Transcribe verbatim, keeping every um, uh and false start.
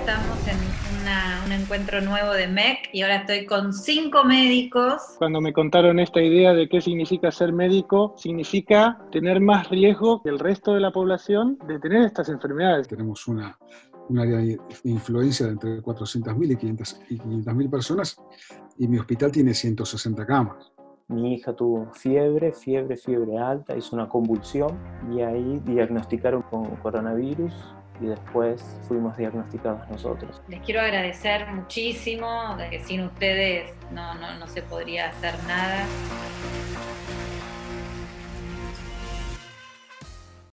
Estamos en una, un encuentro nuevo de M E C y ahora estoy con cinco médicos. Cuando me contaron esta idea de qué significa ser médico, significa tener más riesgo que el resto de la población de tener estas enfermedades. Tenemos una, una área de influencia de entre cuatrocientas mil y quinientas mil personas y mi hospital tiene ciento sesenta camas. Mi hija tuvo fiebre, fiebre, fiebre alta, hizo una convulsión y ahí diagnosticaron con coronavirus. Y después fuimos diagnosticados nosotros. Les quiero agradecer muchísimo, que sin ustedes no, no, no se podría hacer nada.